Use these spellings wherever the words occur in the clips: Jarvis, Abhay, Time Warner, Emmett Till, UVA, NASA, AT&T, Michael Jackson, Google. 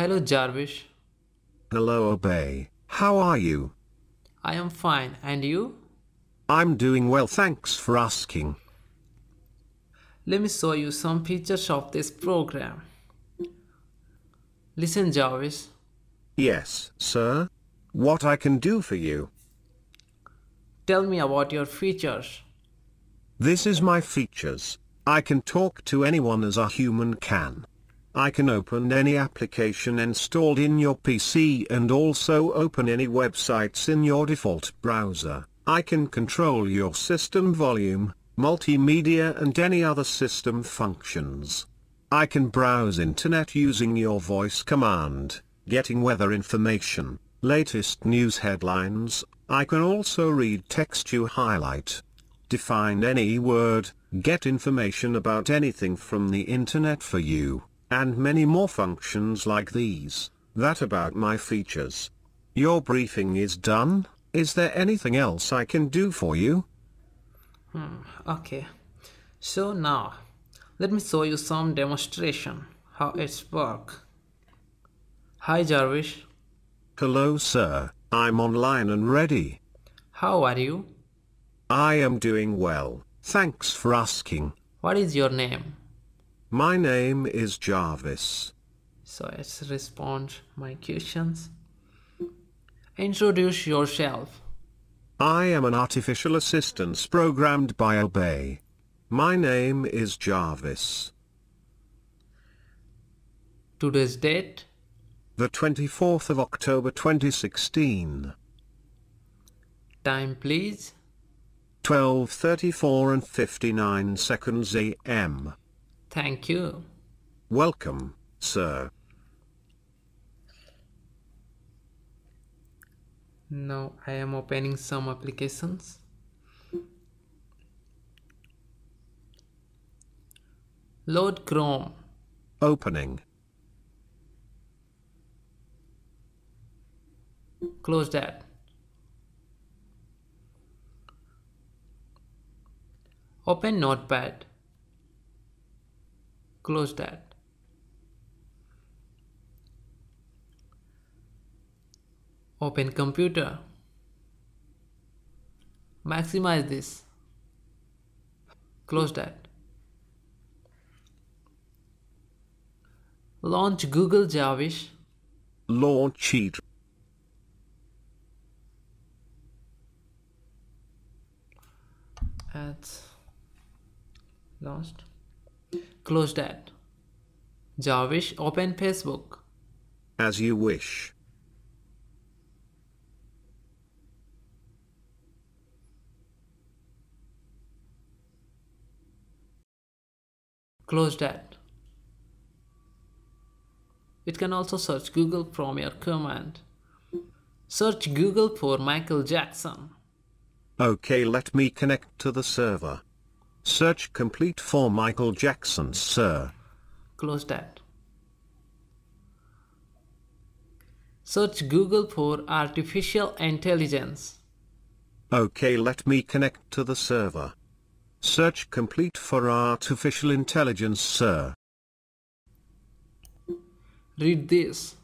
Hello, Jarvis. Hello, Abhay. How are you? I am fine. And you? I'm doing well, thanks for asking. Let me show you some pictures of this program. Listen, Jarvis. Yes, sir. What I can do for you? Tell me about your features. This is my features. I can talk to anyone as a human can. I can open any application installed in your PC and also open any websites in your default browser. I can control your system volume, multimedia and any other system functions. I can browse internet using your voice command, getting weather information, latest news headlines. I can also read text you highlight, define any word, get information about anything from the internet for you, and many more functions like these. That about my features. Your briefing is done. Is there anything else I can do for you? Okay. So now, let me show you some demonstration, how it's work. Hi, Jarvis. Hello, sir. I'm online and ready. How are you? I am doing well. Thanks for asking. What is your name? My name is Jarvis. So let's respond my questions. Introduce yourself. I am an artificial assistant programmed by Abhay. My name is Jarvis. Today's date? The 24th of October 2016. Time please. 12:34:59 AM. Thank you. Welcome, sir. Now I am opening some applications. Load Chrome. Opening. Close that. Open Notepad. Close that. Open computer. Maximize this. Close that. Launch Google, Jarvis. Launch it. That's launched. Close that. Jarvis, open Facebook. As you wish. Close that. It can also search Google from your command. Search Google for Michael Jackson. Okay, let me connect to the server. Search complete for Michael Jackson, sir. Close that. Search Google for artificial intelligence. Okay, let me connect to the server. Search complete for artificial intelligence, sir. Read this.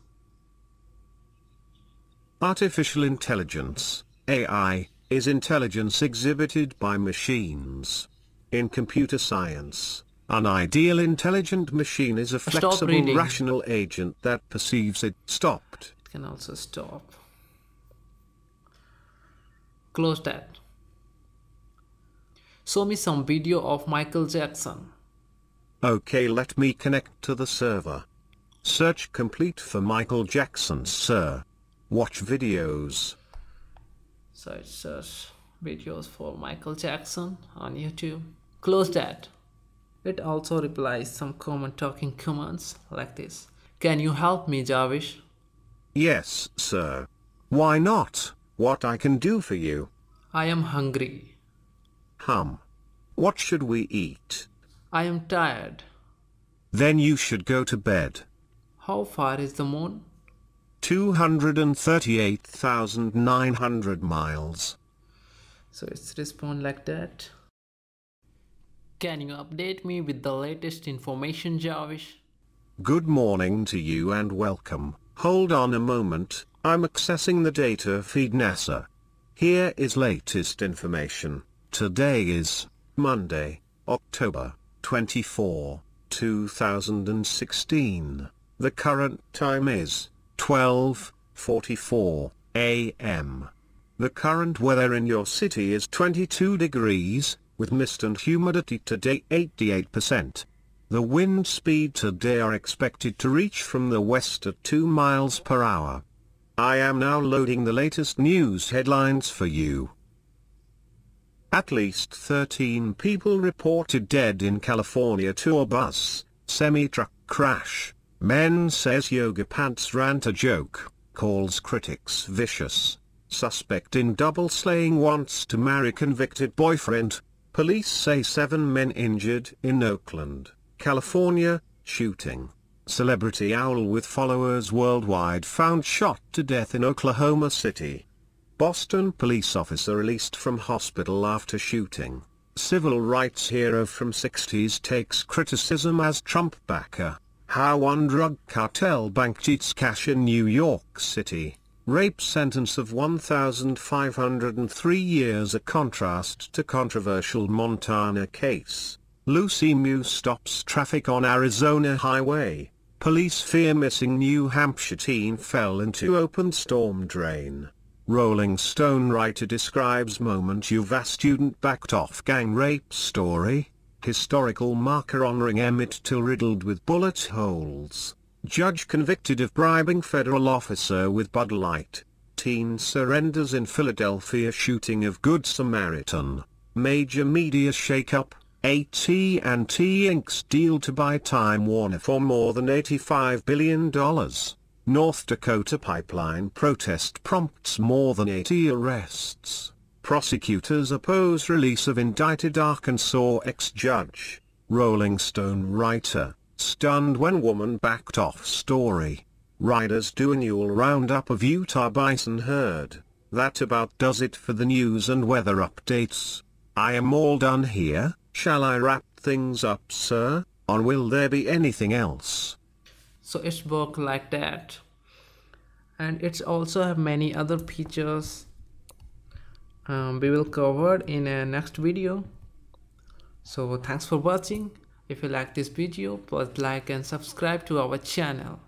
Artificial intelligence, AI, is intelligence exhibited by machines. In computer science, an ideal intelligent machine is a flexible, rational agent that perceives it. Stopped. It can also stop. Close that. Show me some video of Michael Jackson. Okay, let me connect to the server. Search complete for Michael Jackson, sir. Watch videos. So it says videos for Michael Jackson on YouTube. Close that. It also replies some common talking commands like this. Can you help me, Jarvis? Yes, sir. Why not? What I can do for you? I am hungry. Hum. What should we eat? I am tired. Then you should go to bed. How far is the moon? 238,900 miles. So it's respond like that. Can you update me with the latest information, Jarvis? Good morning to you and welcome. Hold on a moment, I'm accessing the data feed NASA. Here is latest information. Today is Monday, October 24, 2016. The current time is 12:44 a.m. The current weather in your city is 22 degrees, with mist and humidity today 88%. The wind speed today are expected to reach from the west at 2 miles per hour. I am now loading the latest news headlines for you. At least 13 people reported dead in California tour bus, semi-truck crash. Men says yoga pants rant a joke, calls critics vicious. Suspect in double slaying wants to marry convicted boyfriend. Police say 7 men injured in Oakland, California, shooting. Celebrity owl with followers worldwide found shot to death in Oklahoma City. Boston police officer released from hospital after shooting. Civil rights hero from 60s takes criticism as Trump backer. How one drug cartel bank cheats cash in New York City. Rape sentence of 1,503 years, a contrast to controversial Montana case. Lucy Mew stops traffic on Arizona highway. Police fear missing New Hampshire teen fell into open storm drain. Rolling Stone writer describes moment UVA student backed off gang rape story. Historical marker honoring Emmett Till riddled with bullet holes. Judge convicted of bribing federal officer with Bud Light. Teen surrenders in Philadelphia shooting of Good Samaritan. Major media shakeup. AT&T Inc.'s deal to buy Time Warner for more than $85 billion. North Dakota pipeline protest prompts more than 80 arrests. Prosecutors oppose release of indicted Arkansas ex-judge. Rolling Stone writer. Stunned when woman backed off story. Riders do annual roundup of Utah bison herd. That about does it for the news and weather updates. I am all done here. Shall I wrap things up, sir, or will there be anything else? So it's work like that. And it's also have many other features we will cover in a next video. So thanks for watching. If you like this video, please like and subscribe to our channel.